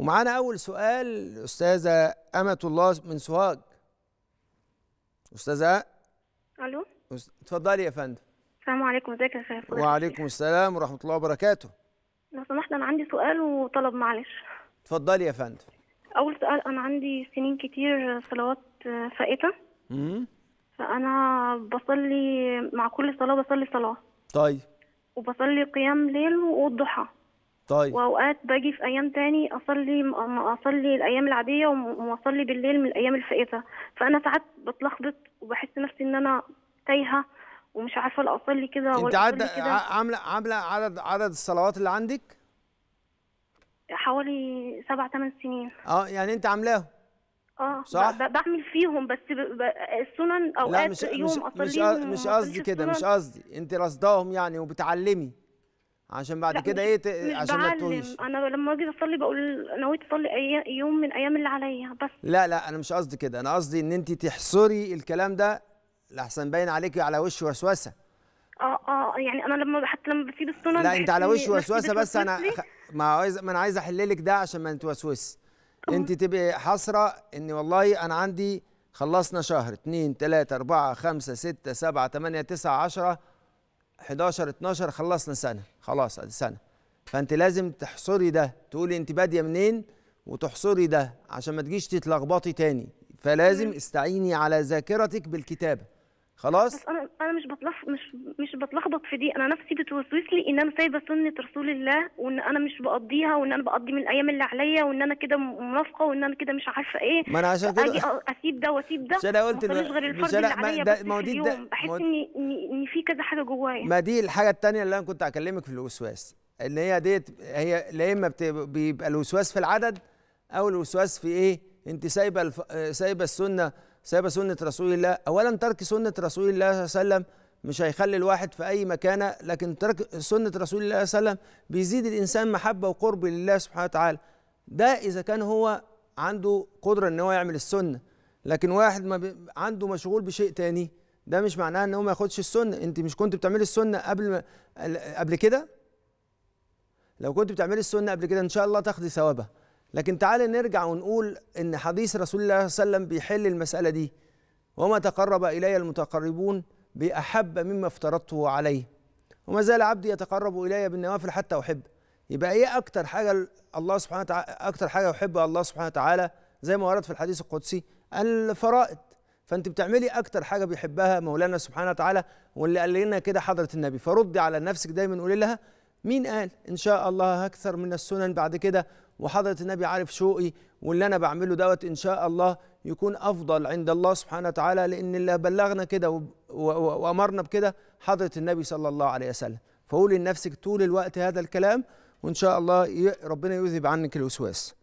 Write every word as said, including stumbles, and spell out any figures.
ومعانا أول سؤال أستاذة أمة الله من سوهاج. أستاذة ألو اتفضلي يا فندم. السلام عليكم، ازيك يا شيخ؟ وعليكم السلام ورحمة الله وبركاته. لو سمحت أنا عندي سؤال وطلب، معلش. اتفضلي يا فندم. أول سؤال، أنا عندي سنين كتير صلوات فائتة. امم فأنا بصلي مع كل صلاة بصلي صلاة. طيب. وبصلي قيام ليل والضحى. طيب. واوقات باجي في ايام تاني اصلي اصلي الايام العاديه واصلي بالليل من الايام الفائته، فانا ساعات بتلخبط وبحس نفسي ان انا تايهه ومش عارفه لا اصلي كده ولا اصلي كده. انت عامله عامله عدد عدد الصلوات اللي عندك؟ حوالي سبع ثمان سنين. اه يعني انت عاملاهم؟ اه صح؟ بعمل فيهم بس السنن اوقات يوم اصليهم. مش قصدي كده، مش قصدي انت رصداهم يعني وبتعلمي عشان بعد كده ايه ت... عشان ما تتوهش. انا لما اجي اصلي بقول نويت اصلي أي... يوم من ايام اللي عليا بس. لا لا انا مش قصدي كده، انا قصدي ان انت تحصري الكلام ده لحسن باين عليكي على وش وسوسه. اه اه يعني انا لما حتى لما بسيب السنن. لا انت على وش وسوسه بس انا خ... ما عايز ما انا عايز احللك ده عشان ما نتوسوسي. انت تبقي حاصره ان والله انا عندي خلصنا شهر اتنين تلاتة أربعة خمسة ستة سبعة تمانية تسعة عشرة حداشر اتناشر، خلصنا سنه، خلاص ادي سنه. فانت لازم تحصري ده، تقولي انت باديه منين وتحصري ده عشان ما تجيش تتلخبطي تاني. فلازم استعيني على ذاكرتك بالكتابه. خلاص؟ بس انا انا مش بتلخبط مش مش بتلخبط في دي، انا نفسي بتوسوس لي ان انا سايبه سنه رسول الله وان انا مش بقضيها وان انا بقضي من الايام اللي عليا وان انا كده منافقه وان انا كده مش عارفه ايه. ما انا عشان كده اجي اسيب ده واسيب ده. مش انا قلت مش غير الفرد اللي عليا بس في يوم بحس ان ان في كذا حاجه جوايا. ما دي الحاجه الثانيه اللي انا كنت هكلمك في الوسواس، ان هي ديت هي لا اما بيبقى الوسواس في العدد او الوسواس في ايه؟ انت سايبه الف... سايبه السنه سايبه سنة رسول الله. أولا ترك سنة رسول الله صلى الله عليه وسلم مش هيخلي الواحد في أي مكانة، لكن ترك سنة رسول الله صلى الله عليه وسلم بيزيد الإنسان محبة وقرب لله سبحانه وتعالى. ده إذا كان هو عنده قدرة إن هو يعمل السنة، لكن واحد ما بي... عنده مشغول بشيء تاني، ده مش معناه إن هو ما ياخدش السنة. أنت مش كنت بتعملي السنة قبل ما... قبل كده؟ لو كنت بتعملي السنة قبل كده إن شاء الله تاخدي ثوابها. لكن تعالى نرجع ونقول ان حديث رسول الله صلى الله عليه وسلم بيحل المساله دي. وما تقرب الي المتقربون باحب مما افترضته عليه وما زال عبدي يتقرب الي بالنوافل حتى احب. يبقى ايه اكتر حاجه الله سبحانه وتعالى اكتر حاجه يحبها الله سبحانه وتعالى زي ما ورد في الحديث القدسي؟ الفرائض. فانت بتعملي اكتر حاجه بيحبها مولانا سبحانه وتعالى واللي قال لنا كده حضره النبي. فردي على نفسك دايما، قولي لها مين قال ان شاء الله هكثر من السنن بعد كده، وحضرة النبي عارف شوقي واللي أنا بعمله دوت إن شاء الله يكون أفضل عند الله سبحانه وتعالى، لأن اللي بلغنا كده وأمرنا بكده حضرة النبي صلى الله عليه وسلم. فقولي لنفسك طول الوقت هذا الكلام وإن شاء الله ربنا يذهب عنك الوسواس.